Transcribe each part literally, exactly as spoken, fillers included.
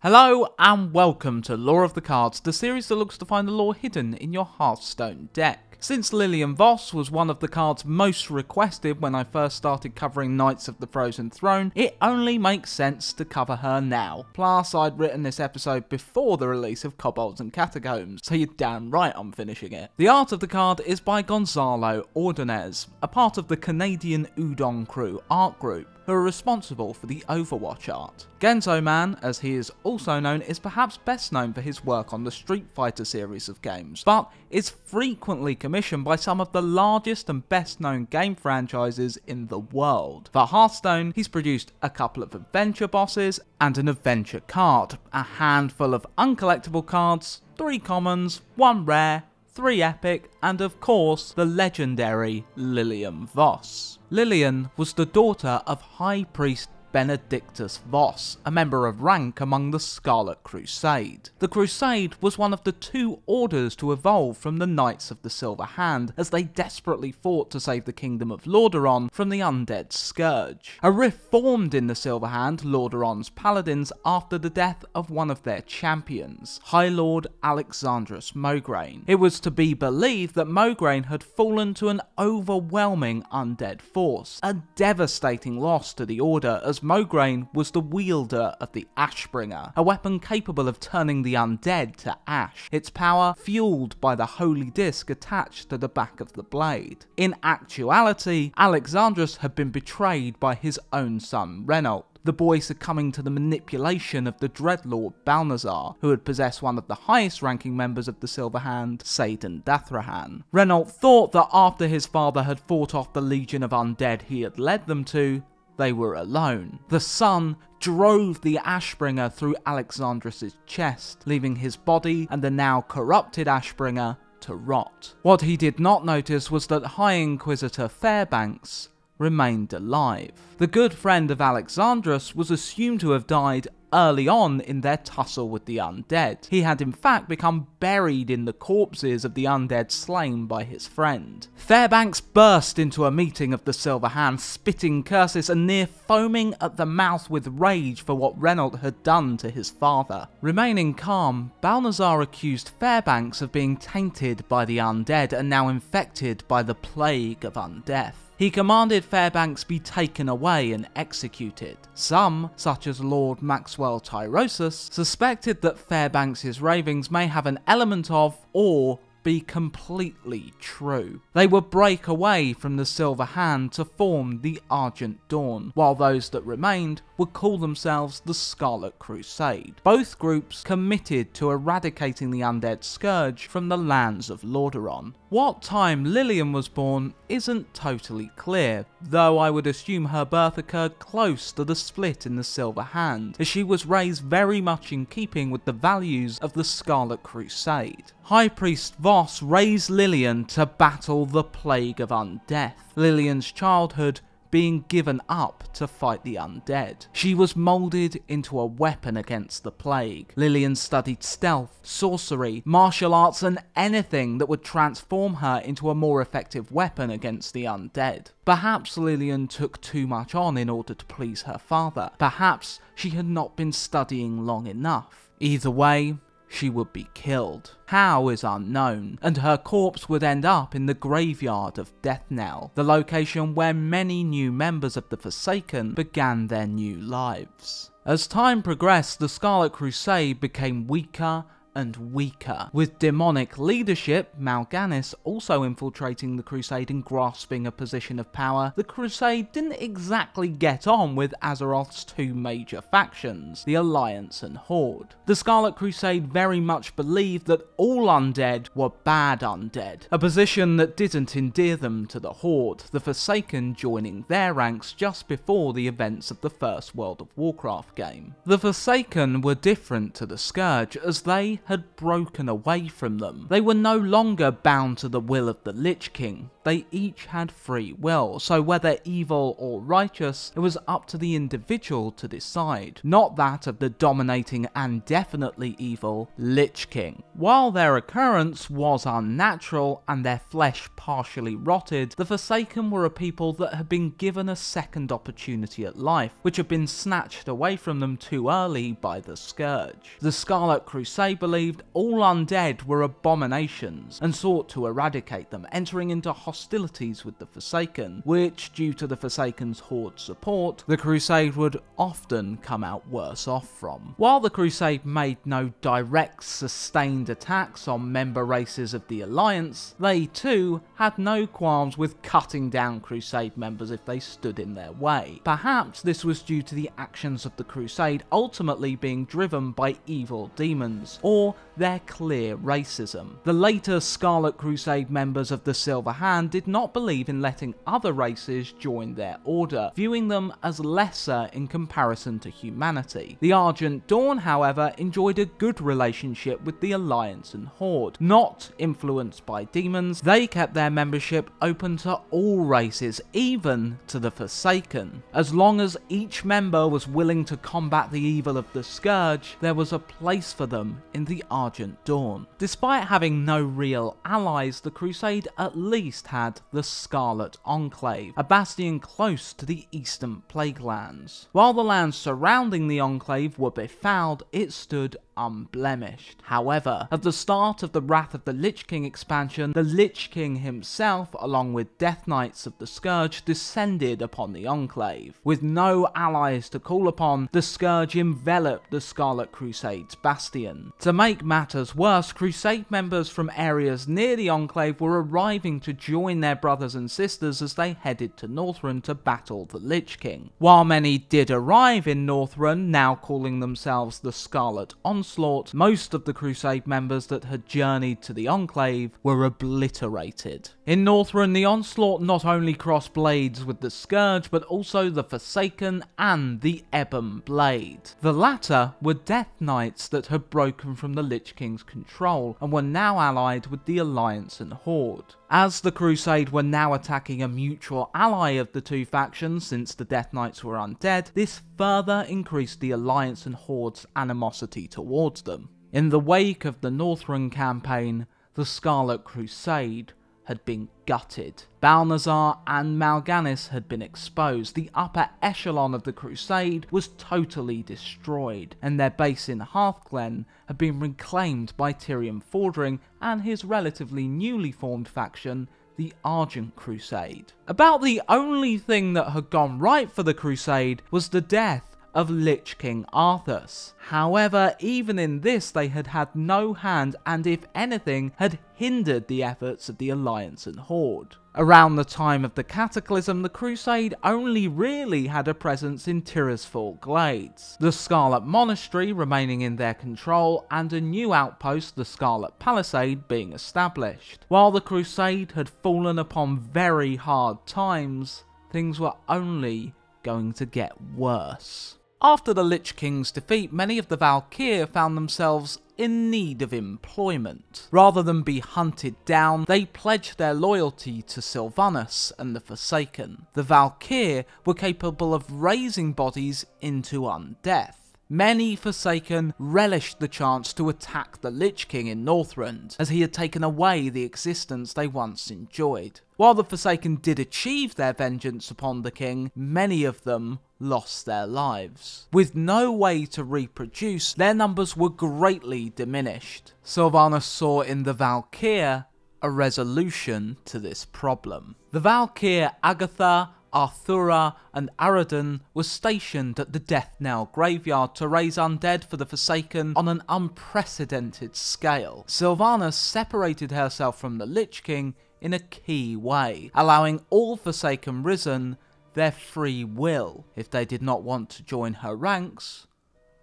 Hello and welcome to Lore of the Cards, the series that looks to find the lore hidden in your Hearthstone deck. Since Lillian Voss was one of the cards most requested when I first started covering Knights of the Frozen Throne, it only makes sense to cover her now. Plus, I'd written this episode before the release of Kobolds and Catacombs, so you're damn right I'm finishing it. The art of the card is by Gonzalo Ordonez, a part of the Canadian Udon Crew art group, who are responsible for the Overwatch art. Genzo Man, as he is also known, is perhaps best known for his work on the Street Fighter series of games, but is frequently commissioned by some of the largest and best known game franchises in the world. For Hearthstone, he's produced a couple of adventure bosses and an adventure card, a handful of uncollectible cards, three commons, one rare, three epic, and of course, the legendary Lillian Voss. Lillian was the daughter of High Priest Benedictus Voss, a member of rank among the Scarlet Crusade. The Crusade was one of the two orders to evolve from the Knights of the Silver Hand, as they desperately fought to save the kingdom of Lordaeron from the Undead Scourge. A rift formed in the Silver Hand, Lordaeron's paladins, after the death of one of their champions, High Lord Alexandros Mograine. It was to be believed that Mograine had fallen to an overwhelming undead force, a devastating loss to the order, as Mograine was the wielder of the Ashbringer, a weapon capable of turning the undead to ash, its power fueled by the holy disc attached to the back of the blade. In actuality, Alexandros had been betrayed by his own son Renault, the boy succumbing to the manipulation of the Dreadlord Balnazzar, who had possessed one of the highest ranking members of the Silver Hand, Satan Dathrahan. Renault thought that after his father had fought off the legion of undead he had led them to, they were alone. The sun drove the Ashbringer through Alexandros' chest, leaving his body and the now corrupted Ashbringer to rot. What he did not notice was that High Inquisitor Fairbanks remained alive. The good friend of Alexandros was assumed to have died early on in their tussle with the undead. He had in fact become buried in the corpses of the undead slain by his friend. Fairbanks burst into a meeting of the Silver Hand, spitting curses and near foaming at the mouth with rage for what Renault had done to his father. Remaining calm, Balnazzar accused Fairbanks of being tainted by the undead and now infected by the plague of undeath. He commanded Fairbanks be taken away and executed. Some, such as Lord Maxwell Tyrosus, suspected that Fairbanks' ravings may have an element of, or be completely true. They would break away from the Silver Hand to form the Argent Dawn, while those that remained would call themselves the Scarlet Crusade. Both groups committed to eradicating the Undead Scourge from the lands of Lordaeron. What time Lillian was born isn't totally clear, though I would assume her birth occurred close to the split in the Silver Hand, as she was raised very much in keeping with the values of the Scarlet Crusade. High Priest Voss raised Lillian to battle the plague of undeath, Lillian's childhood being given up to fight the undead. She was moulded into a weapon against the plague. Lillian studied stealth, sorcery, martial arts, and anything that would transform her into a more effective weapon against the undead. Perhaps Lillian took too much on in order to please her father. Perhaps she had not been studying long enough. Either way, she would be killed. How is unknown, and her corpse would end up in the graveyard of Deathknell, the location where many new members of the Forsaken began their new lives. As time progressed, the Scarlet Crusade became weaker and weaker, with demonic leadership, Mal'Ganis, also infiltrating the Crusade and grasping a position of power. The Crusade didn't exactly get on with Azeroth's two major factions, the Alliance and Horde. The Scarlet Crusade very much believed that all undead were bad undead, a position that didn't endear them to the Horde, the Forsaken joining their ranks just before the events of the first World of Warcraft game. The Forsaken were different to the Scourge, as they had broken away from them. They were no longer bound to the will of the Lich King. they each had free will, so whether evil or righteous, it was up to the individual to decide, not that of the dominating and definitely evil Lich King. While their occurrence was unnatural and their flesh partially rotted, the Forsaken were a people that had been given a second opportunity at life, which had been snatched away from them too early by the Scourge. The Scarlet Crusade believed all undead were abominations and sought to eradicate them, entering into hostilities with the Forsaken, which, due to the Forsaken's Horde support, the Crusade would often come out worse off from. While the Crusade made no direct, sustained attacks on member races of the Alliance, they too had no qualms with cutting down Crusade members if they stood in their way. Perhaps this was due to the actions of the Crusade ultimately being driven by evil demons, or their clear racism. The later Scarlet Crusade members of the Silver Hand did not believe in letting other races join their order, viewing them as lesser in comparison to humanity. The Argent Dawn, however, enjoyed a good relationship with the Alliance and Horde. Not influenced by demons, they kept their membership open to all races, even to the Forsaken. As long as each member was willing to combat the evil of the Scourge, there was a place for them in the Argent Dawn. Despite having no real allies, the Crusade at least had the Scarlet Enclave, a bastion close to the eastern plaguelands. While the lands surrounding the Enclave were befouled, it stood unblemished. However, at the start of the Wrath of the Lich King expansion, the Lich King himself, along with Death Knights of the Scourge, descended upon the Enclave. With no allies to call upon, the Scourge enveloped the Scarlet Crusade's bastion. To make matters worse, Crusade members from areas near the Enclave were arriving to join their brothers and sisters as they headed to Northrend to battle the Lich King. While many did arrive in Northrend, now calling themselves the Scarlet Onslaught, most of the Crusade members that had journeyed to the Enclave were obliterated. In Northrend, the Onslaught not only crossed blades with the Scourge, but also the Forsaken and the Ebon Blade. The latter were Death Knights that had broken from the Lich King's control and were now allied with the Alliance and Horde. As the Crusade were now attacking a mutual ally of the two factions since the Death Knights were undead, this further increased the Alliance and Horde's animosity towards them. In the wake of the Northrend campaign, the Scarlet Crusade had been gutted. Balnazzar and Mal'Ganis had been exposed, the upper echelon of the Crusade was totally destroyed, and their base in Hearthglen had been reclaimed by Tyrion Fordring and his relatively newly formed faction, the Argent Crusade. About the only thing that had gone right for the Crusade was the death of Lich King Arthas. However, even in this they had had no hand and, if anything, had hindered the efforts of the Alliance and Horde. Around the time of the Cataclysm, the Crusade only really had a presence in Tirisfal Glades, the Scarlet Monastery remaining in their control and a new outpost, the Scarlet Palisade, being established. While the Crusade had fallen upon very hard times, things were only going to get worse. After the Lich King's defeat, many of the Valkyr found themselves in need of employment. Rather than be hunted down, they pledged their loyalty to Sylvanas and the Forsaken. The Valkyr were capable of raising bodies into undeath. Many Forsaken relished the chance to attack the Lich King in Northrend, as he had taken away the existence they once enjoyed. While the Forsaken did achieve their vengeance upon the King, many of them lost their lives. With no way to reproduce, their numbers were greatly diminished. Sylvanas saw in the Valkyr a resolution to this problem. The Valkyr Agatha, Arthura and Aradon were stationed at the Deathknell graveyard to raise undead for the Forsaken on an unprecedented scale. Sylvanas separated herself from the Lich King in a key way, allowing all Forsaken risen their free will. If they did not want to join her ranks,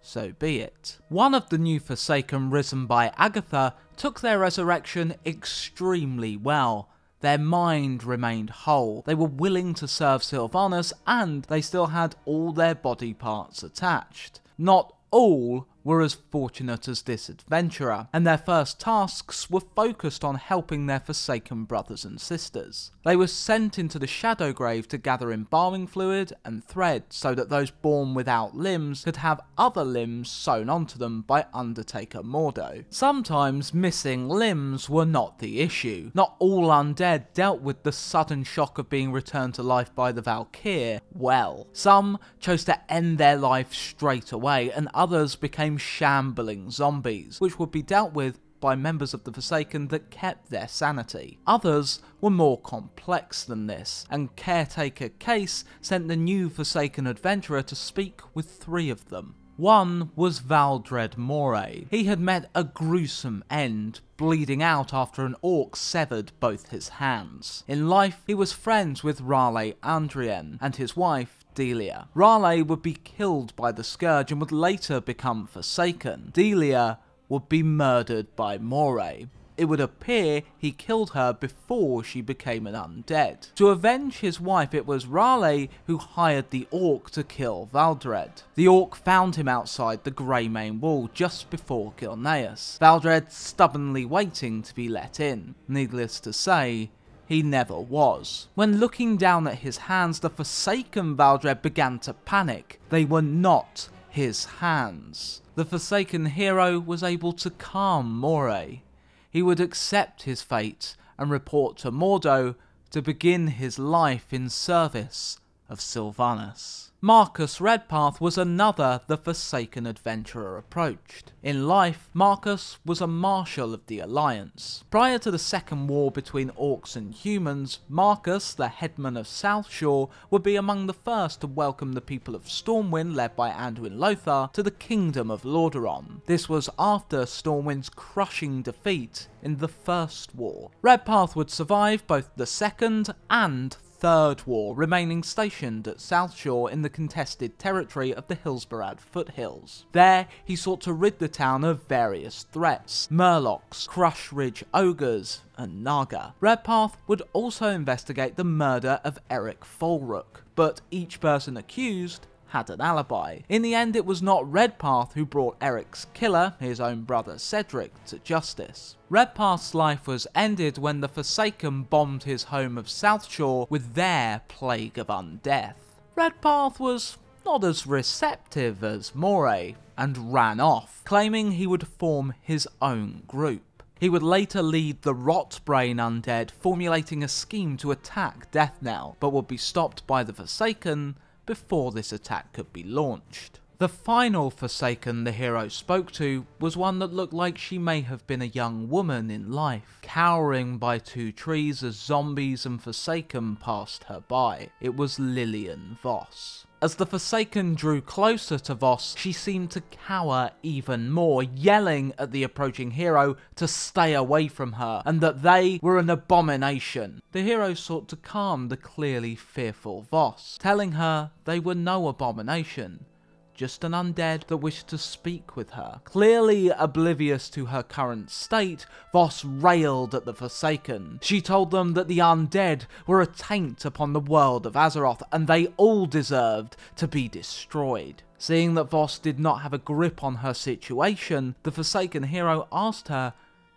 so be it. One of the new Forsaken risen by Agatha took their resurrection extremely well. Their mind remained whole, they were willing to serve Sylvanas, and they still had all their body parts attached. Not all were as fortunate as this adventurer, and their first tasks were focused on helping their Forsaken brothers and sisters. They were sent into the Shadowgrave to gather embalming fluid and thread so that those born without limbs could have other limbs sewn onto them by Undertaker Mordo. Sometimes missing limbs were not the issue. Not all undead dealt with the sudden shock of being returned to life by the Valkyr well. Some chose to end their life straight away, and others became shambling zombies, which would be dealt with by members of the Forsaken that kept their sanity. Others were more complex than this, and Caretaker Case sent the new Forsaken adventurer to speak with three of them. One was Valdred Moray. He had met a gruesome end, bleeding out after an orc severed both his hands. In life, he was friends with Raleigh Andrien and his wife, Delia. Raleigh would be killed by the Scourge and would later become Forsaken. Delia would be murdered by Moray. It would appear he killed her before she became an undead. To avenge his wife, it was Raleigh who hired the orc to kill Valdred. The orc found him outside the Greymane Wall just before Gilneas, Valdred stubbornly waiting to be let in. Needless to say, he never was. When looking down at his hands, the Forsaken Valdred began to panic. They were not his hands. The Forsaken hero was able to calm Moray. He would accept his fate and report to Mordo to begin his life in service of Sylvanas. Marcus Redpath was another the Forsaken adventurer approached. In life, Marcus was a marshal of the Alliance. Prior to the second war between orcs and humans, Marcus, the headman of Southshore, would be among the first to welcome the people of Stormwind, led by Anduin Lothar, to the kingdom of Lordaeron. This was after Stormwind's crushing defeat in the First War. Redpath would survive both the Second and Third War, remaining stationed at Southshore in the contested territory of the Hillsbarad foothills. There, he sought to rid the town of various threats: Murlocs, Crush Ridge ogres, and Naga. Redpath would also investigate the murder of Eric Folrook, but each person accused had an alibi. In the end, it was not Redpath who brought Eric's killer, his own brother Cedric, to justice. Redpath's life was ended when the Forsaken bombed his home of Southshore with their plague of undeath. Redpath was not as receptive as Moray and ran off, claiming he would form his own group. He would later lead the Rotbrain Undead, formulating a scheme to attack Deathknell, but would be stopped by the Forsaken before this attack could be launched. The final Forsaken the hero spoke to was one that looked like she may have been a young woman in life, cowering by two trees as zombies and Forsaken passed her by. It was Lillian Voss. As the Forsaken drew closer to Voss, she seemed to cower even more, yelling at the approaching hero to stay away from her, and that they were an abomination. The hero sought to calm the clearly fearful Voss, telling her they were no abomination, just an undead that wished to speak with her. Clearly oblivious to her current state, Voss railed at the Forsaken. She told them that the undead were a taint upon the world of Azeroth, and they all deserved to be destroyed. Seeing that Voss did not have a grip on her situation, the Forsaken hero asked her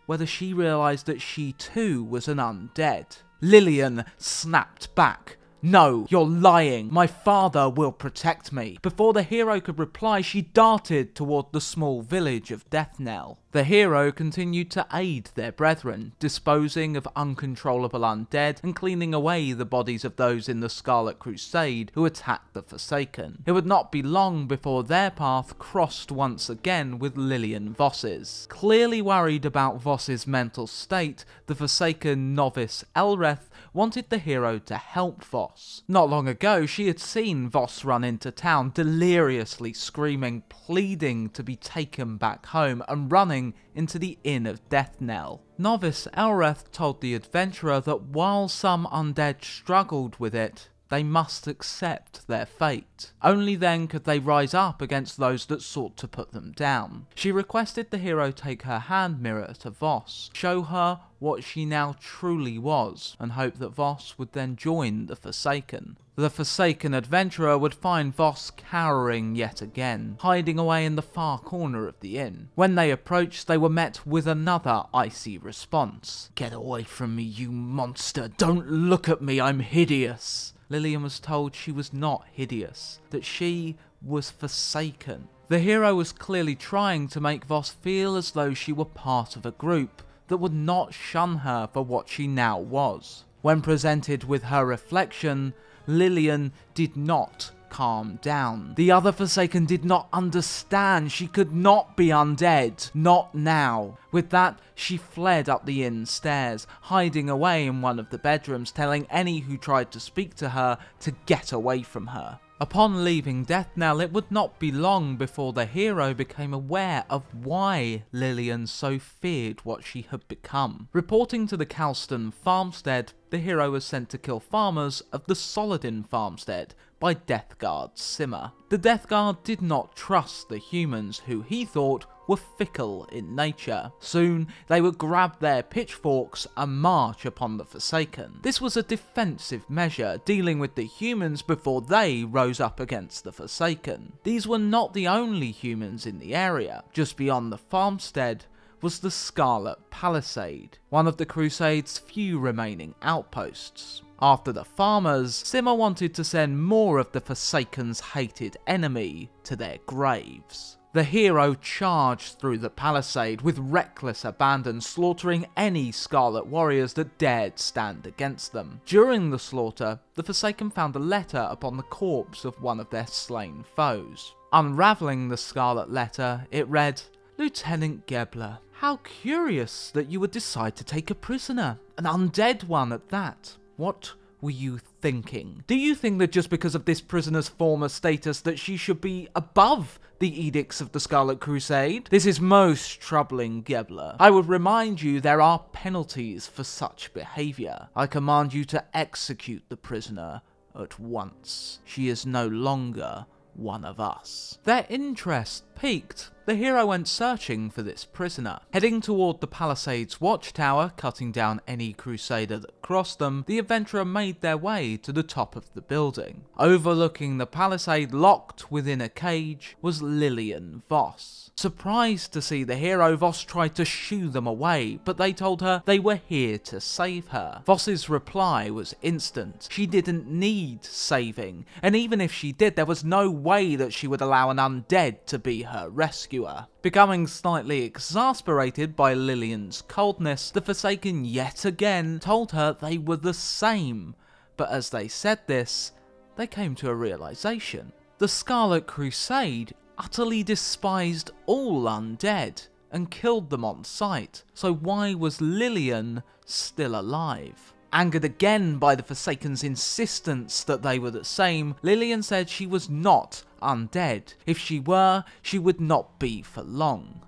whether she realized that she too was an undead. Lillian snapped back. "No, you're lying. My father will protect me." Before the hero could reply, she darted toward the small village of Deathknell. The hero continued to aid their brethren, disposing of uncontrollable undead and cleaning away the bodies of those in the Scarlet Crusade who attacked the Forsaken. It would not be long before their path crossed once again with Lillian Voss's. Clearly worried about Voss's mental state, the Forsaken novice Elreth wanted the hero to help Voss. Not long ago, she had seen Voss run into town, deliriously screaming, pleading to be taken back home, and running into the Inn of Deathknell. Novice Elreth told the adventurer that while some undead struggled with it, They must accept their fate. Only then could they rise up against those that sought to put them down. She requested the hero take her hand mirror to Voss, show her what she now truly was, and hope that Voss would then join the Forsaken. The Forsaken adventurer would find Voss cowering yet again, hiding away in the far corner of the inn. When they approached, they were met with another icy response. "Get away from me, you monster! Don't look at me, I'm hideous!" Lillian was told she was not hideous, that she was forsaken. The hero was clearly trying to make Voss feel as though she were part of a group that would not shun her for what she now was. When presented with her reflection, Lillian did not calm down. The other Forsaken did not understand. She could not be undead. Not now. With that, she fled up the inn stairs, hiding away in one of the bedrooms, telling any who tried to speak to her to get away from her. Upon leaving Deathknell, it would not be long before the hero became aware of why Lillian so feared what she had become. Reporting to the Calston farmstead, the hero was sent to kill farmers of the Soladin farmstead by Death Guard Simmer. The Death Guard did not trust the humans, who he thought were fickle in nature. Soon, they would grab their pitchforks and march upon the Forsaken. This was a defensive measure, dealing with the humans before they rose up against the Forsaken. These were not the only humans in the area. Just beyond the farmstead was the Scarlet Palisade, one of the Crusade's few remaining outposts. After the farmers, Simmer wanted to send more of the Forsaken's hated enemy to their graves. The hero charged through the palisade with reckless abandon, slaughtering any Scarlet warriors that dared stand against them. During the slaughter, the Forsaken found a letter upon the corpse of one of their slain foes. Unraveling the Scarlet letter, it read, "Lieutenant Gebler, how curious that you would decide to take a prisoner, an undead one at that. What were you thinking? Do you think that just because of this prisoner's former status that she should be above the edicts of the Scarlet Crusade? This is most troubling, Gebler. I would remind you there are penalties for such behaviour. I command you to execute the prisoner at once. She is no longer one of us." Their interest piqued, the hero went searching for this prisoner. Heading toward the palisade's watchtower, cutting down any crusader that crossed them, the adventurer made their way to the top of the building. Overlooking the palisade, locked within a cage, was Lillian Voss. Surprised to see the hero, Voss tried to shoo them away, but they told her they were here to save her. Voss's reply was instant. She didn't need saving, and even if she did, there was no way that she would allow an undead to be her rescuer. Becoming slightly exasperated by Lillian's coldness, the Forsaken yet again told her they were the same, but as they said this, they came to a realization. The Scarlet Crusade utterly despised all undead and killed them on sight, so why was Lillian still alive? Angered again by the Forsaken's insistence that they were the same, Lillian said she was not undead. If she were, she would not be for long.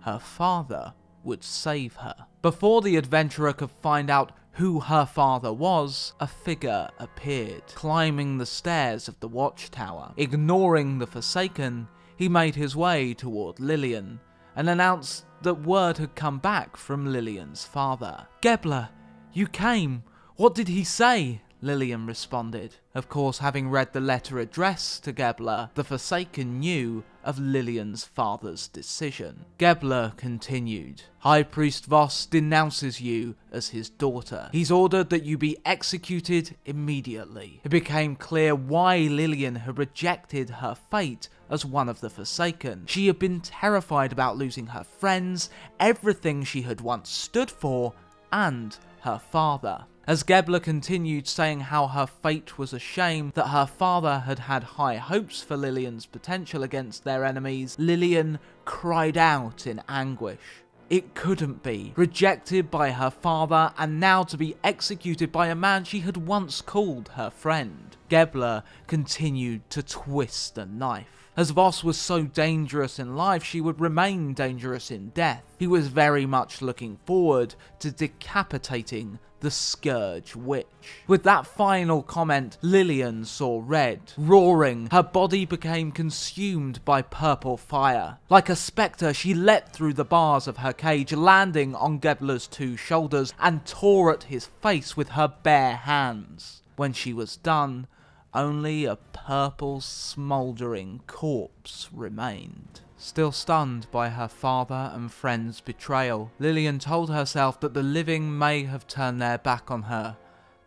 Her father would save her. Before the adventurer could find out who her father was, a figure appeared, climbing the stairs of the watchtower. Ignoring the Forsaken, he made his way toward Lillian and announced that word had come back from Lillian's father. "Gebler, you came. What did he say?" Lillian responded. Of course, having read the letter addressed to Gebler, the Forsaken knew of Lillian's father's decision. Gebler continued, "High Priest Voss denounces you as his daughter. He's ordered that you be executed immediately." It became clear why Lillian had rejected her fate as one of the Forsaken. She had been terrified about losing her friends, everything she had once stood for, and her father. As Gebler continued saying how her fate was a shame, that her father had had high hopes for Lillian's potential against their enemies, Lillian cried out in anguish. It couldn't be. Rejected by her father, and now to be executed by a man she had once called her friend. Gebler continued to twist the knife. As Voss was so dangerous in life, she would remain dangerous in death. He was very much looking forward to decapitating the Scourge Witch. With that final comment, Lillian saw red. Roaring, her body became consumed by purple fire. Like a spectre, she leapt through the bars of her cage, landing on Gebler's two shoulders and tore at his face with her bare hands. When she was done, only a purple, smouldering corpse remained. Still stunned by her father and friend's betrayal, Lillian told herself that the living may have turned their back on her,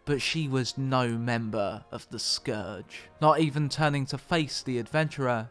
but she was no member of the Scourge. Not even turning to face the adventurer,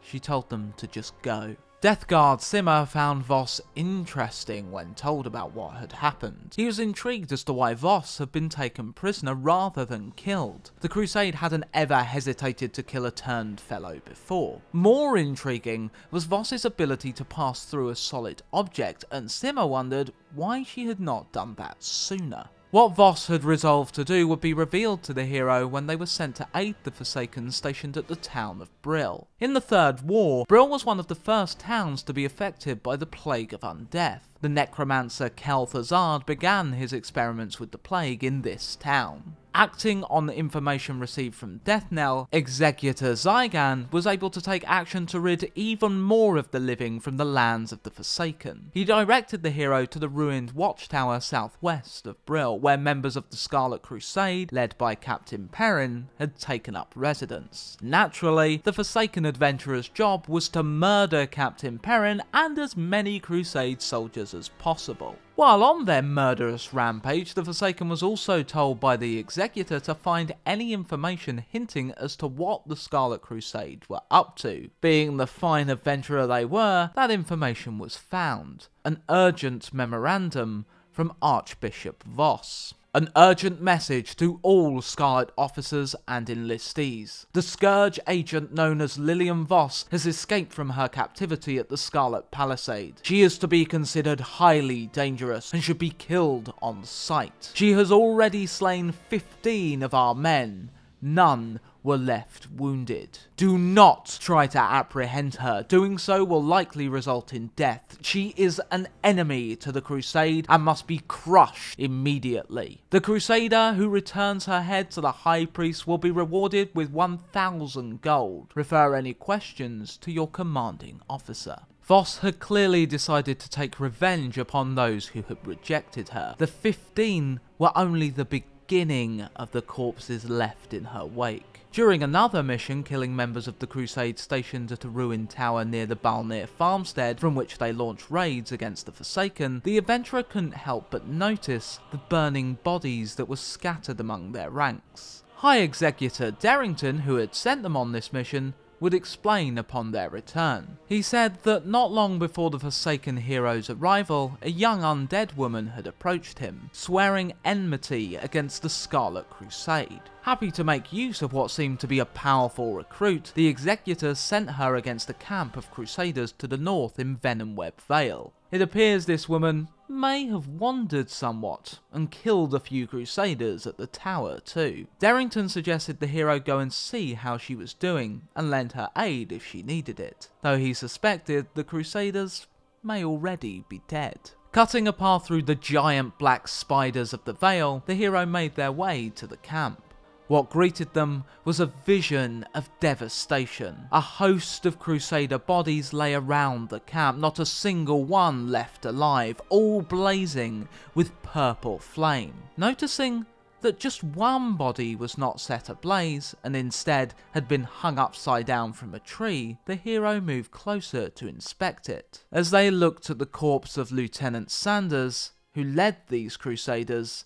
she told them to just go. Deathguard Simmer found Voss interesting when told about what had happened. He was intrigued as to why Voss had been taken prisoner rather than killed. The Crusade hadn't ever hesitated to kill a turned fellow before. More intriguing was Voss's ability to pass through a solid object, and Simmer wondered why she had not done that sooner. What Voss had resolved to do would be revealed to the hero when they were sent to aid the Forsaken stationed at the town of Brill. In the Third War, Brill was one of the first towns to be affected by the plague of undeath. The necromancer Kel'Thuzad began his experiments with the plague in this town. Acting on the information received from Deathknell, Executor Zygan was able to take action to rid even more of the living from the lands of the Forsaken. He directed the hero to the ruined watchtower southwest of Brill, where members of the Scarlet Crusade, led by Captain Perrin, had taken up residence. Naturally, the Forsaken adventurer's job was to murder Captain Perrin and as many Crusade soldiers as possible. While on their murderous rampage, the Forsaken was also told by the Executor to find any information hinting as to what the Scarlet Crusade were up to. Being the fine adventurer they were, that information was found. An urgent memorandum from Archbishop Voss. An urgent message to all Scarlet officers and enlistees. The Scourge agent known as Lillian Voss has escaped from her captivity at the Scarlet Palisade. She is to be considered highly dangerous and should be killed on sight. She has already slain fifteen of our men. None were left wounded. Do not try to apprehend her. Doing so will likely result in death. She is an enemy to the Crusade and must be crushed immediately. The Crusader who returns her head to the High Priest will be rewarded with one thousand gold. Refer any questions to your commanding officer. Voss had clearly decided to take revenge upon those who had rejected her. The fifteen were only the beginning beginning of the corpses left in her wake. During another mission, killing members of the Crusade stationed at a ruined tower near the Balnazzar farmstead from which they launched raids against the Forsaken, the adventurer couldn't help but notice the burning bodies that were scattered among their ranks. High Executor Darrington, who had sent them on this mission, would explain upon their return. He said that not long before the Forsaken hero's arrival, a young undead woman had approached him, swearing enmity against the Scarlet Crusade. Happy to make use of what seemed to be a powerful recruit, the Executor sent her against a camp of Crusaders to the north in Venomweb Vale. It appears this woman may have wandered somewhat, and killed a few Crusaders at the tower too. Darrington suggested the hero go and see how she was doing, and lend her aid if she needed it, though he suspected the Crusaders may already be dead. Cutting a path through the giant black spiders of the Vale, the hero made their way to the camp. What greeted them was a vision of devastation. A host of Crusader bodies lay around the camp, not a single one left alive, all blazing with purple flame. Noticing that just one body was not set ablaze, and instead had been hung upside down from a tree, the hero moved closer to inspect it. As they looked at the corpse of Lieutenant Sanders, who led these Crusaders,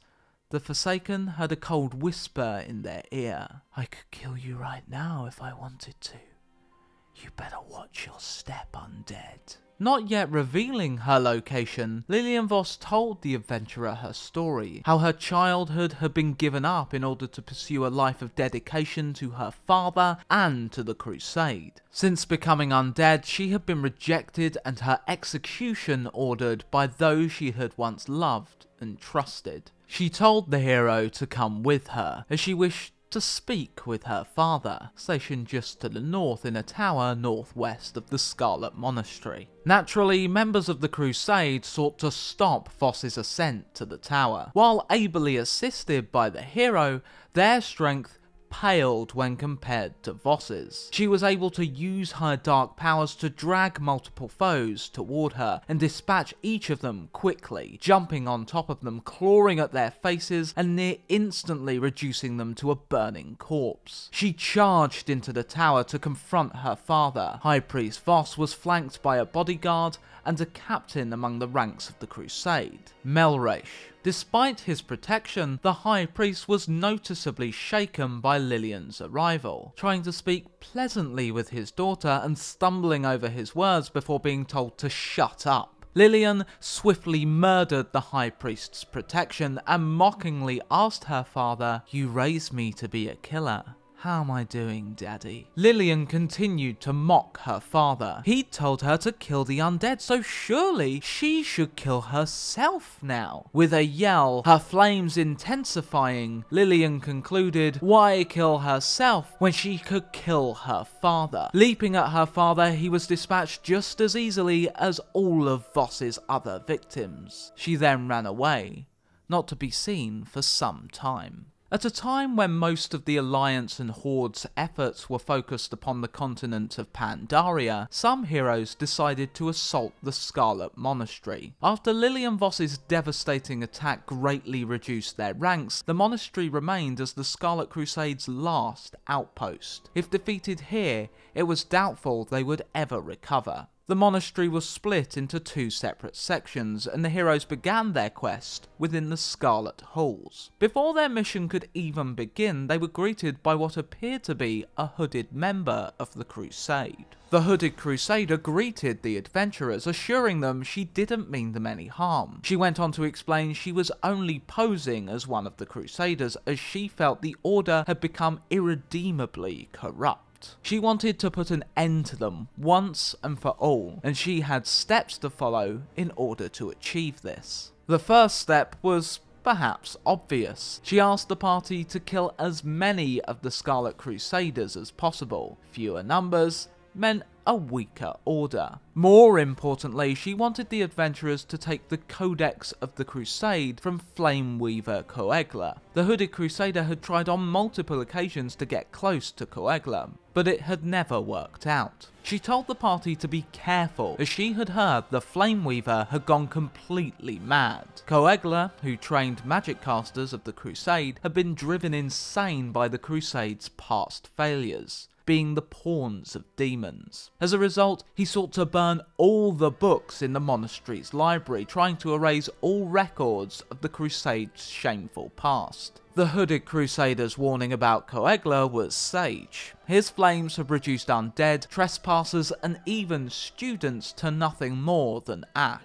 the Forsaken heard a cold whisper in their ear. "I could kill you right now if I wanted to. You better watch your step, undead." Not yet revealing her location, Lillian Voss told the adventurer her story, how her childhood had been given up in order to pursue a life of dedication to her father and to the Crusade. Since becoming undead, she had been rejected and her execution ordered by those she had once loved and trusted. She told the hero to come with her, as she wished to speak with her father, stationed just to the north in a tower northwest of the Scarlet Monastery. Naturally, members of the Crusade sought to stop Voss's ascent to the tower. While ably assisted by the hero, their strength paled when compared to Voss's. She was able to use her dark powers to drag multiple foes toward her and dispatch each of them quickly, jumping on top of them, clawing at their faces and near instantly reducing them to a burning corpse. She charged into the tower to confront her father. High Priest Voss was flanked by a bodyguard and a captain among the ranks of the Crusade, Melresh. Despite his protection, the High Priest was noticeably shaken by Lillian's arrival, trying to speak pleasantly with his daughter and stumbling over his words before being told to shut up. Lillian swiftly murdered the High Priest's protection and mockingly asked her father, "You raised me to be a killer. How am I doing, Daddy?" Lillian continued to mock her father. He'd told her to kill the undead, so surely she should kill herself now. With a yell, her flames intensifying, Lillian concluded, why kill herself when she could kill her father? Leaping at her father, he was dispatched just as easily as all of Voss's other victims. She then ran away, not to be seen for some time. At a time when most of the Alliance and Horde's efforts were focused upon the continent of Pandaria, some heroes decided to assault the Scarlet Monastery. After Lillian Voss's devastating attack greatly reduced their ranks, the monastery remained as the Scarlet Crusade's last outpost. If defeated here, it was doubtful they would ever recover. The monastery was split into two separate sections, and the heroes began their quest within the Scarlet Halls. Before their mission could even begin, they were greeted by what appeared to be a hooded member of the Crusade. The hooded Crusader greeted the adventurers, assuring them she didn't mean them any harm. She went on to explain she was only posing as one of the Crusaders, as she felt the Order had become irredeemably corrupt. She wanted to put an end to them once and for all, and she had steps to follow in order to achieve this. The first step was perhaps obvious. She asked the party to kill as many of the Scarlet Crusaders as possible. Fewer numbers meant a weaker order. More importantly, she wanted the adventurers to take the Codex of the Crusade from Flameweaver Coegla. The hooded Crusader had tried on multiple occasions to get close to Coegla, but it had never worked out. She told the party to be careful, as she had heard the Flameweaver had gone completely mad. Coegla, who trained magic casters of the Crusade, had been driven insane by the Crusade's past failures, being the pawns of demons. As a result, he sought to burn all the books in the monastery's library, trying to erase all records of the Crusade's shameful past. The hooded Crusader's warning about Coegla was sage. His flames have reduced undead, trespassers and even students to nothing more than ash.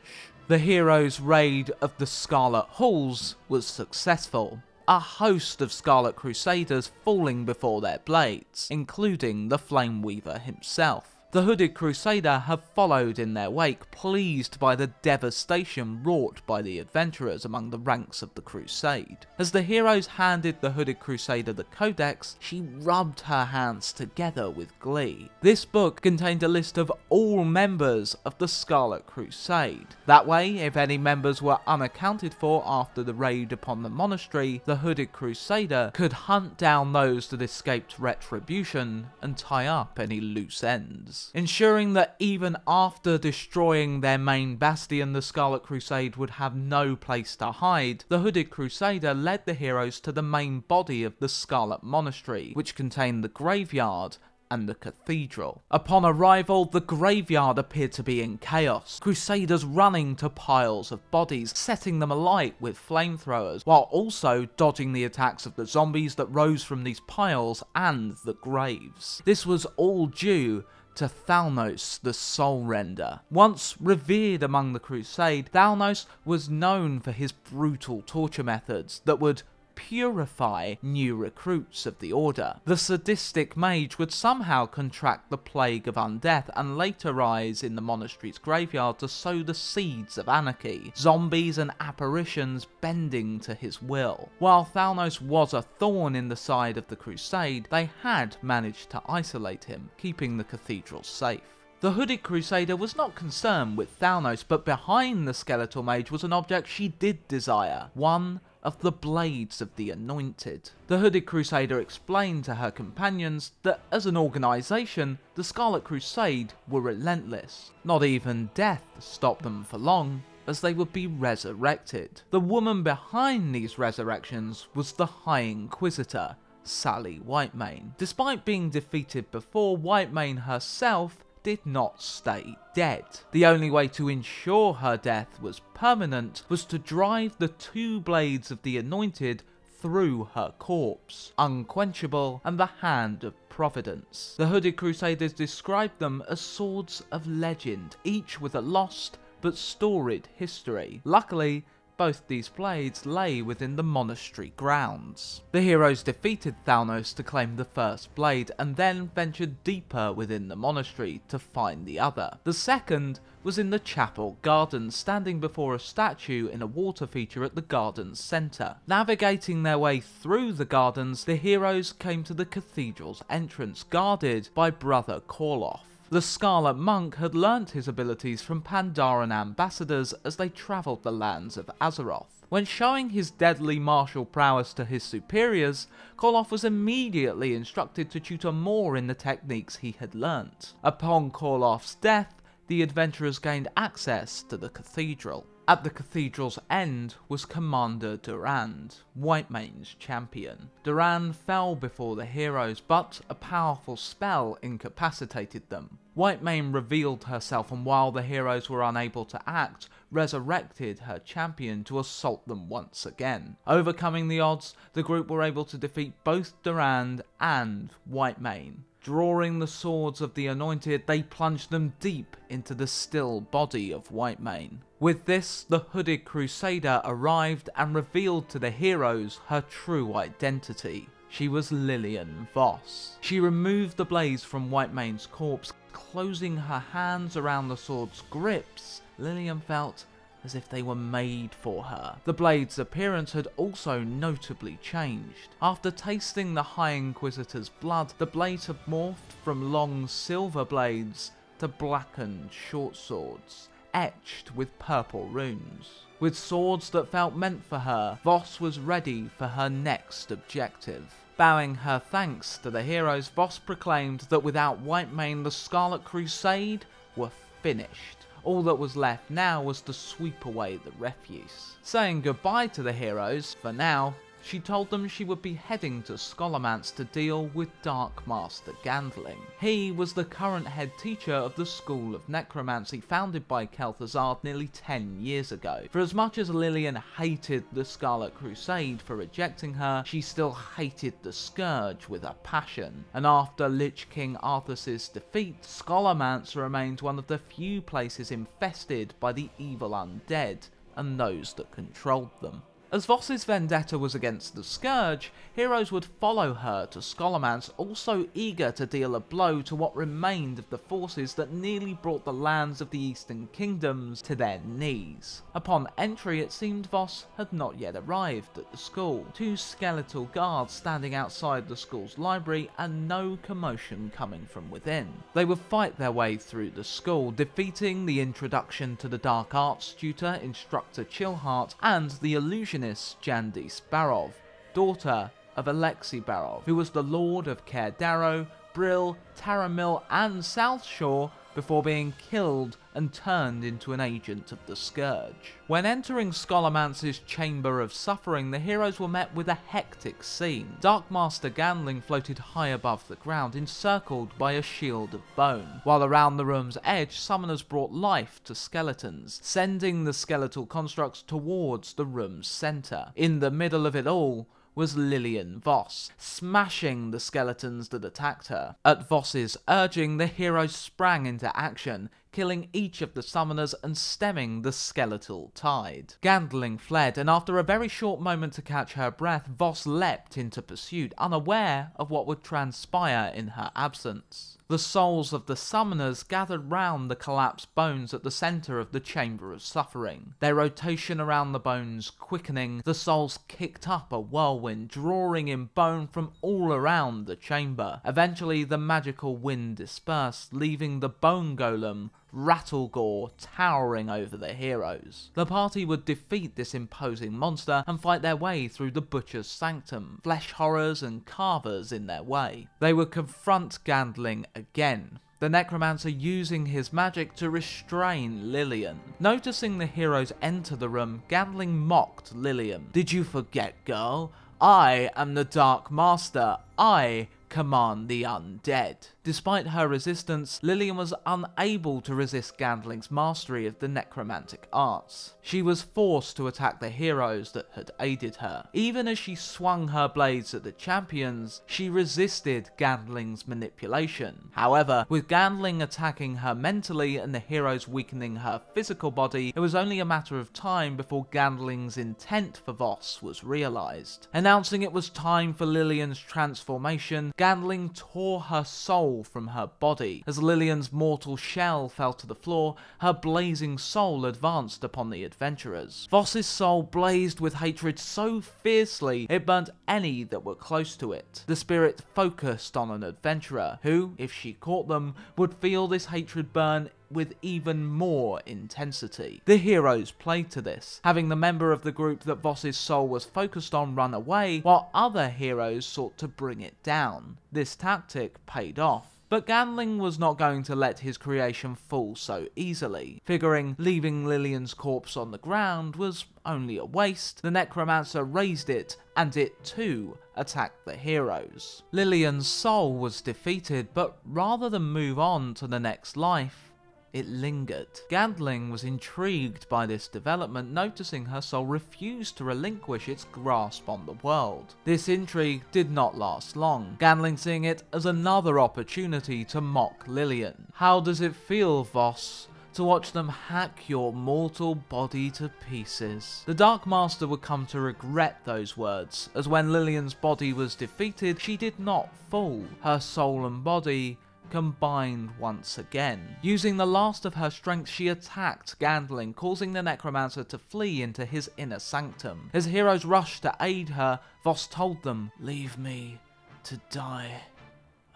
The heroes' raid of the Scarlet Halls was successful, a host of Scarlet Crusaders falling before their blades, including the Flameweaver himself. The hooded Crusader had followed in their wake, pleased by the devastation wrought by the adventurers among the ranks of the Crusade. As the heroes handed the hooded Crusader the Codex, she rubbed her hands together with glee. This book contained a list of all members of the Scarlet Crusade. That way, if any members were unaccounted for after the raid upon the monastery, the hooded Crusader could hunt down those that escaped retribution and tie up any loose ends, ensuring that even after destroying their main bastion, the Scarlet Crusade would have no place to hide. The hooded Crusader led the heroes to the main body of the Scarlet Monastery, which contained the graveyard and the cathedral. Upon arrival, the graveyard appeared to be in chaos, Crusaders running to piles of bodies, setting them alight with flamethrowers, while also dodging the attacks of the zombies that rose from these piles and the graves. This was all due to Thalnos the Soul Render. Once revered among the Crusade, Thalnos was known for his brutal torture methods that would purify new recruits of the Order. The sadistic mage would somehow contract the plague of undeath and later rise in the monastery's graveyard to sow the seeds of anarchy, zombies and apparitions bending to his will. While Thalnos was a thorn in the side of the crusade, they had managed to isolate him, keeping the cathedral safe. The hooded crusader was not concerned with Thalnos, but behind the skeletal mage was an object she did desire, one of the blades of the anointed. The hooded crusader explained to her companions that as an organization, the Scarlet Crusade were relentless. Not even death stopped them for long, as they would be resurrected. The woman behind these resurrections was the High Inquisitor, Sally Whitemane. Despite being defeated before, Whitemane herself did not stay dead. The only way to ensure her death was permanent was to drive the two blades of the anointed through her corpse, Unquenchable and the Hand of Providence. The hooded crusaders described them as swords of legend, each with a lost but storied history. Luckily, both these blades lay within the monastery grounds. The heroes defeated Thalnos to claim the first blade, and then ventured deeper within the monastery to find the other. The second was in the chapel garden, standing before a statue in a water feature at the garden's centre. Navigating their way through the gardens, the heroes came to the cathedral's entrance, guarded by Brother Korloff. The Scarlet Monk had learnt his abilities from Pandaren ambassadors as they travelled the lands of Azeroth. When showing his deadly martial prowess to his superiors, Korloff was immediately instructed to tutor more in the techniques he had learnt. Upon Korloff's death, the adventurers gained access to the cathedral. At the cathedral's end was Commander Durand, Whitemane's champion. Durand fell before the heroes, but a powerful spell incapacitated them. Whitemane revealed herself, and while the heroes were unable to act, resurrected her champion to assault them once again. Overcoming the odds, the group were able to defeat both Durand and Whitemane. Drawing the swords of the anointed, they plunged them deep into the still body of Whitemane. With this, the hooded crusader arrived and revealed to the heroes her true identity. She was Lillian Voss. She removed the blades from Whitemane's corpse, closing her hands around the sword's grips. Lillian felt as if they were made for her. The blade's appearance had also notably changed. After tasting the High Inquisitor's blood, the blade had morphed from long silver blades to blackened short swords, etched with purple runes. With swords that felt meant for her, Voss was ready for her next objective. Bowing her thanks to the heroes, Voss proclaimed that without Whitemane, the Scarlet Crusade were finished. All that was left now was to sweep away the refuse. Saying goodbye to the heroes, for now, she told them she would be heading to Scholomance to deal with Dark Master Gandling. He was the current head teacher of the School of Necromancy, founded by Kel'Thuzad nearly ten years ago. For as much as Lillian hated the Scarlet Crusade for rejecting her, she still hated the Scourge with a passion. And after Lich King Arthas' defeat, Scholomance remains one of the few places infested by the evil undead and those that controlled them. As Voss's vendetta was against the Scourge, heroes would follow her to Scholomance, also eager to deal a blow to what remained of the forces that nearly brought the lands of the Eastern Kingdoms to their knees. Upon entry, it seemed Voss had not yet arrived at the school. Two skeletal guards standing outside the school's library, and no commotion coming from within. They would fight their way through the school, defeating the Introduction to the Dark Arts tutor, Instructor Chilhart, and the Illusion Jandice Barov, daughter of Alexei Barov, who was the Lord of Caer Darrow, Brill, Taramil and Southshore, before being killed and turned into an agent of the Scourge. When entering Scholomance's Chamber of Suffering, the heroes were met with a hectic scene. Dark Master Gandling floated high above the ground, encircled by a shield of bone, while around the room's edge, summoners brought life to skeletons, sending the skeletal constructs towards the room's centre. In the middle of it all was Lillian Voss, smashing the skeletons that attacked her. At Voss's urging, the heroes sprang into action, killing each of the summoners and stemming the skeletal tide. Gandling fled, and after a very short moment to catch her breath, Voss leapt into pursuit, unaware of what would transpire in her absence. The souls of the summoners gathered round the collapsed bones at the centre of the Chamber of Suffering. Their rotation around the bones quickening, the souls kicked up a whirlwind, drawing in bone from all around the chamber. Eventually, the magical wind dispersed, leaving the bone golem Rattlegore towering over the heroes. The party would defeat this imposing monster and fight their way through the Butcher's Sanctum, flesh horrors and carvers in their way. They would confront Gandling again, the necromancer using his magic to restrain Lillian. Noticing the heroes enter the room, Gandling mocked Lillian. "Did you forget, girl? I am the Dark Master. I command the undead." Despite her resistance, Lillian was unable to resist Gandling's mastery of the necromantic arts. She was forced to attack the heroes that had aided her. Even as she swung her blades at the champions, she resisted Gandling's manipulation. However, with Gandling attacking her mentally and the heroes weakening her physical body, it was only a matter of time before Gandling's intent for Voss was realized. Announcing it was time for Lillian's transformation, Gandling tore her soul from her body. As Lillian's mortal shell fell to the floor, her blazing soul advanced upon the adventurers. Voss's soul blazed with hatred so fiercely it burnt any that were close to it. The spirit focused on an adventurer who, if she caught them, would feel this hatred burn with even more intensity. The heroes played to this, having the member of the group that Voss's soul was focused on run away, while other heroes sought to bring it down. This tactic paid off. But Gandling was not going to let his creation fall so easily. Figuring leaving Lillian's corpse on the ground was only a waste, the necromancer raised it, and it too attacked the heroes. Lillian's soul was defeated, but rather than move on to the next life, it lingered. Gandling was intrigued by this development, noticing her soul refused to relinquish its grasp on the world. This intrigue did not last long, Gandling seeing it as another opportunity to mock Lillian. "How does it feel, Voss, to watch them hack your mortal body to pieces?" The Dark Master would come to regret those words, as when Lillian's body was defeated, she did not fall. Her soul and body combined once again. Using the last of her strength, she attacked Gandling, causing the necromancer to flee into his inner sanctum. As heroes rushed to aid her, Voss told them, "Leave me to die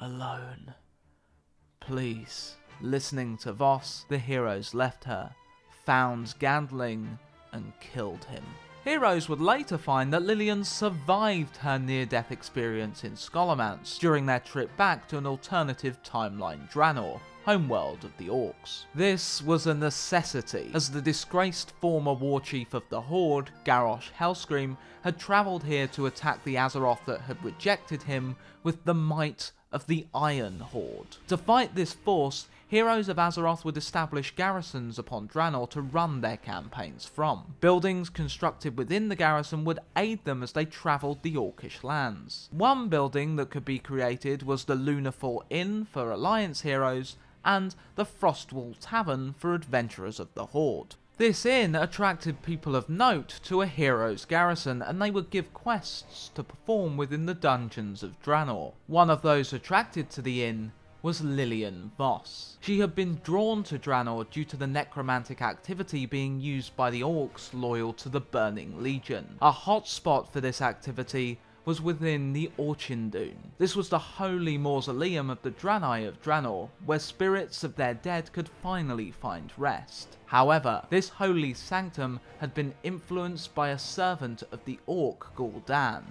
alone, please." Listening to Voss, the heroes left her, found Gandling, and killed him. Heroes would later find that Lillian survived her near-death experience in Scholomance during their trip back to an alternative timeline Draenor, homeworld of the Orcs. This was a necessity, as the disgraced former warchief of the Horde, Garrosh Hellscream, had travelled here to attack the Azeroth that had rejected him with the might of the Iron Horde. To fight this force, heroes of Azeroth would establish garrisons upon Draenor to run their campaigns from. Buildings constructed within the garrison would aid them as they travelled the Orcish lands. One building that could be created was the Lunarfall Inn for Alliance heroes and the Frostwall Tavern for adventurers of the Horde. This inn attracted people of note to a hero's garrison, and they would give quests to perform within the dungeons of Draenor. One of those attracted to the inn was Lillian Voss. She had been drawn to Draenor due to the necromantic activity being used by the Orcs loyal to the Burning Legion. A hotspot for this activity was within the Orchindun. This was the holy mausoleum of the Draenei of Draenor, where spirits of their dead could finally find rest. However, this holy sanctum had been influenced by a servant of the Orc Gul'dan,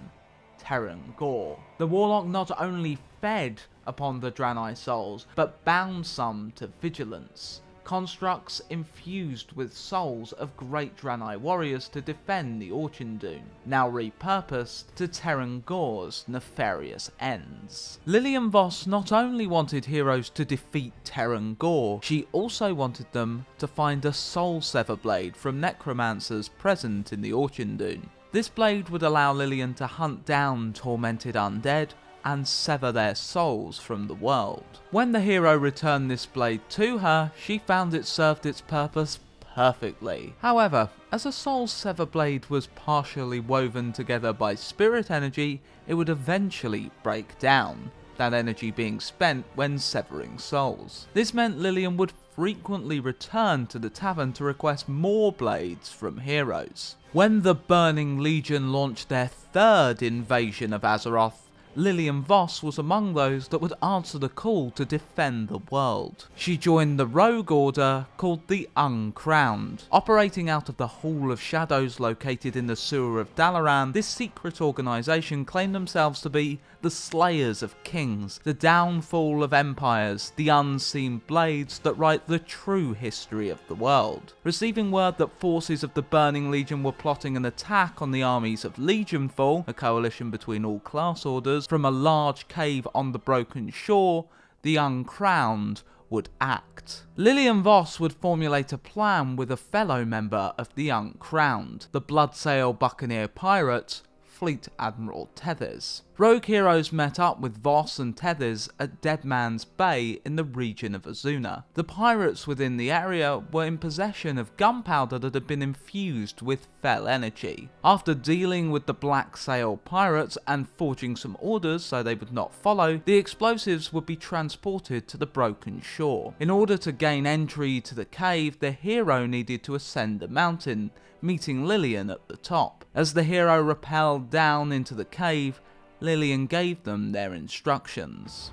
Terran Gore. The warlock not only fed upon the Draenei souls, but bound some to vigilance, constructs infused with souls of great Draenei warriors to defend the Orchindun, now repurposed to Terran Gore's nefarious ends. Lillian Voss not only wanted heroes to defeat Terran Gore, she also wanted them to find a soul sever blade from necromancers present in the Orchindun. This blade would allow Lillian to hunt down tormented undead, and sever their souls from the world. When the hero returned this blade to her, she found it served its purpose perfectly. However, as a soul sever blade was partially woven together by spirit energy, it would eventually break down, that energy being spent when severing souls. This meant Lillian would frequently return to the tavern to request more blades from heroes. When the Burning Legion launched their third invasion of Azeroth, Lillian Voss was among those that would answer the call to defend the world. She joined the rogue order called the Uncrowned. Operating out of the Hall of Shadows located in the sewer of Dalaran, this secret organisation claimed themselves to be the Slayers of Kings, the downfall of empires, the unseen blades that write the true history of the world. Receiving word that forces of the Burning Legion were plotting an attack on the armies of Legionfall, a coalition between all class orders, from a large cave on the broken shore, the Uncrowned would act. Lillian Voss would formulate a plan with a fellow member of the Uncrowned, the Bloodsail Buccaneer pirate, Fleet Admiral Tethys. Rogue heroes met up with Voss and Tethys at Deadman's Bay in the region of Azuna. The pirates within the area were in possession of gunpowder that had been infused with fell energy. After dealing with the Black Sail pirates and forging some orders so they would not follow, the explosives would be transported to the broken shore. In order to gain entry to the cave, the hero needed to ascend the mountain, meeting Lillian at the top. As the hero rappelled down into the cave, Lillian gave them their instructions.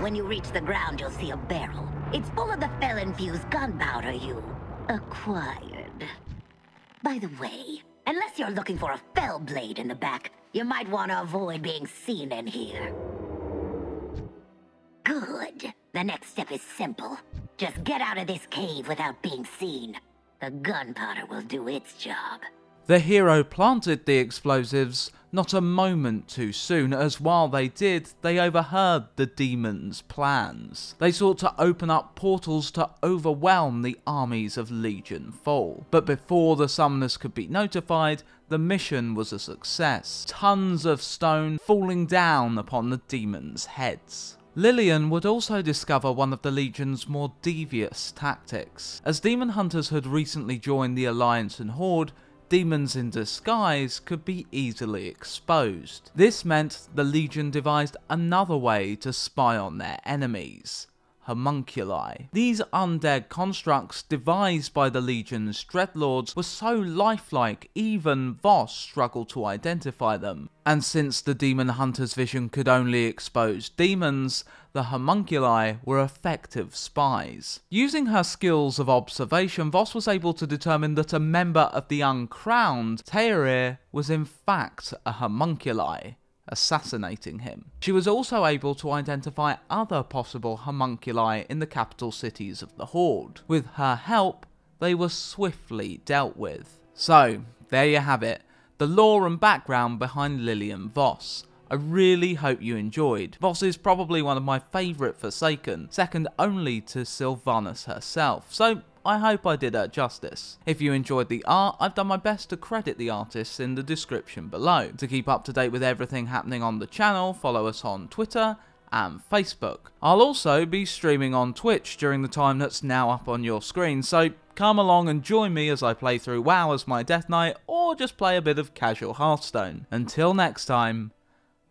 When you reach the ground, you'll see a barrel. It's full of the fell-infused gunpowder you acquired. By the way, unless you're looking for a fell blade in the back, you might want to avoid being seen in here. Good. The next step is simple. Just get out of this cave without being seen. The gunpowder will do its job. The hero planted the explosives not a moment too soon, as while they did, they overheard the demons' plans. They sought to open up portals to overwhelm the armies of Legionfall. But before the summoners could be notified, the mission was a success. Tons of stone falling down upon the demons' heads. Lillian would also discover one of the Legion's more devious tactics. As demon hunters had recently joined the Alliance and Horde, demons in disguise could be easily exposed. This meant the Legion devised another way to spy on their enemies: homunculi. These undead constructs devised by the Legion's dreadlords were so lifelike even Voss struggled to identify them. And since the demon hunter's vision could only expose demons, the homunculi were effective spies. Using her skills of observation, Voss was able to determine that a member of the Uncrowned, Teorir, was in fact a homunculi, assassinating him. She was also able to identify other possible homunculi in the capital cities of the Horde. With her help, they were swiftly dealt with. So, there you have it, the lore and background behind Lillian Voss. I really hope you enjoyed. Voss is probably one of my favourite Forsaken, second only to Sylvanas herself, so I hope I did her justice. If you enjoyed the art, I've done my best to credit the artists in the description below. To keep up to date with everything happening on the channel, follow us on Twitter and Facebook. I'll also be streaming on Twitch during the time that's now up on your screen, so come along and join me as I play through WoW as my Death Knight, or just play a bit of casual Hearthstone. Until next time,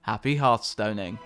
happy Hearthstoning.